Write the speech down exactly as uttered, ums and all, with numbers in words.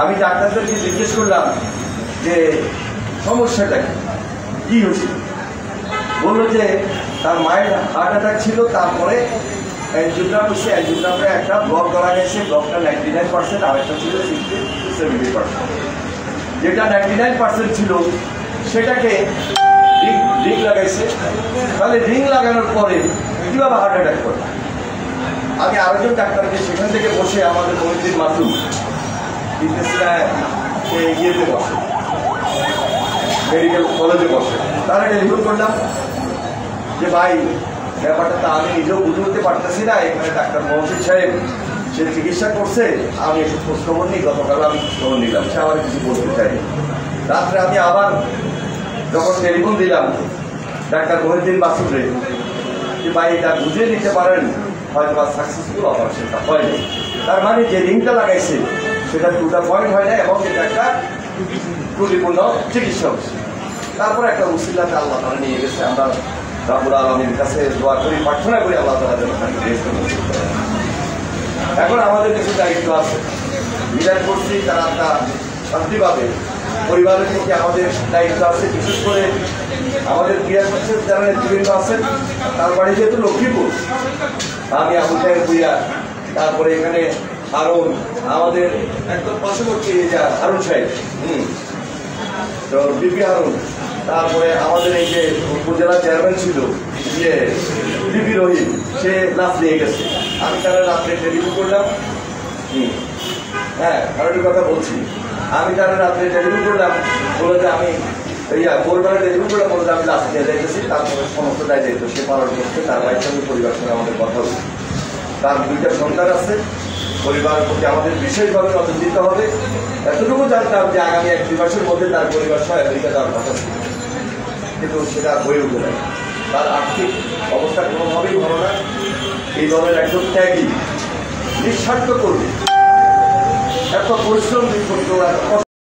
আমি ডাক্তারদেরকে জিজ্ঞেস করলাম যে সমস্যাটা কি হয়েছিল, বললো যে তার মায়ের হার্ট অ্যাটাক ছিল, তারপরে অ্যানজিওগ্রাম হচ্ছে, অ্যানজিওগ্রামে একটা ব্লক করা গেছে, ব্লকটা নাইনটি নাইন পার্সেন্ট আর একটা ছিল সিক্সটি টু সেভেন্টি পার্সেন্ট, যেটা নাইনটি নাইন পার্সেন্ট ছিল সেটাকে রিং লাগাইছে। তাহলে রিং লাগানোর পরে কীভাবে হার্ট অ্যাটাক করে? আগে আরেকজন ডাক্তারকে সেখান থেকে বসে আমাদের কমিটির মাধ্যমে ইয়েতে বসে, মেডিকেল কলেজে বসে, তারা টেলিফোন করলাম যে ভাই ব্যাপারটা তো আমি নিজেও বুঝে উঠতে পারতেছি না, এখানে ডাক্তার মহসিন সাহেব সে চিকিৎসা করছে, আমি একটু খোঁজখবর নিই, গতকাল আমি খোঁজখবর নিলাম, সে আমার কিছু বলতে চাই। রাত্রে আমি আবার যখন টেলিফোন দিলাম ডাক্তার মহিউদ্দিন মাসুদে যে ভাই এটা বুঝে নিতে পারেন, হয়তো বা সাকসেসফুল অপারেশনটা হয়নি, তার মানে যে রিংটা লাগাইছে সেটা দুটা পয়েন্ট হয় না এবং এটা একটা ত্রুটিপূর্ণ চিকিৎসা হচ্ছে। তারপরে একটা উসিলাতে আল্লাহ তারা নিয়ে গেছে, আমরা রাবুল আলমীর কাছে দোয়া করি, প্রার্থনা করি আল্লাহ তালা যেন তাকে রেস্ট করতে পারে। এখন আমাদের কিছু দায়িত্ব আছে, বিচার করছি তারা তা শান্তি পাবে, পরিবারের থেকে আমাদের দায়িত্ব আছে, বিশেষ করে আমাদের ক্রিয়া করছেন যারা নেতৃবৃন্দ আছেন, তার বাড়ি যেহেতু লক্ষ্মীপুর, আমি আবু তাহের ভুইয়া, তারপরে এখানে হারুন, আমাদের একদম পার্শ্ববর্তী যা হারুন সাহেব, হুম তো বিপি হারুন, তারপরে আমাদের এই যে উপজেলা চেয়ারম্যান ছিল যে বিপি রহিম, সে লাভ নিয়ে গেছে, আমি তারা রাত্রে টেলিফোন করলাম, হুম হ্যাঁ কারোর কথা বলছি, আমি তারা রাত্রে টেলিফোন করলাম, বলে যে আমি ইয়া ভোরবেলা টেলিফোন করলাম, বলে যে আমি লাভ নিয়ে যাইতেছি, তারপরে সমস্ত দায় যেত সে পালন করছে, তার বাড়ির সঙ্গে পরিবার সঙ্গে আমাদের কথা হচ্ছে, তার দুইটা সন্তান আছে, পরিবারের প্রতি আমাদের বিশেষভাবে নজর দিতে হবে। এতটুকু জানতাম যে আগামী এক দুই মাসের মধ্যে তার পরিবার সহ আমেরিকা যাওয়ার কথা ছিল, কিন্তু সেটা হয়ে উঠে না, তার আর্থিক অবস্থা কোনোভাবেই ভালো না। এই ধরনের একজন ত্যাগী নিঃস্বার্থ করবে, এত পরিশ্রম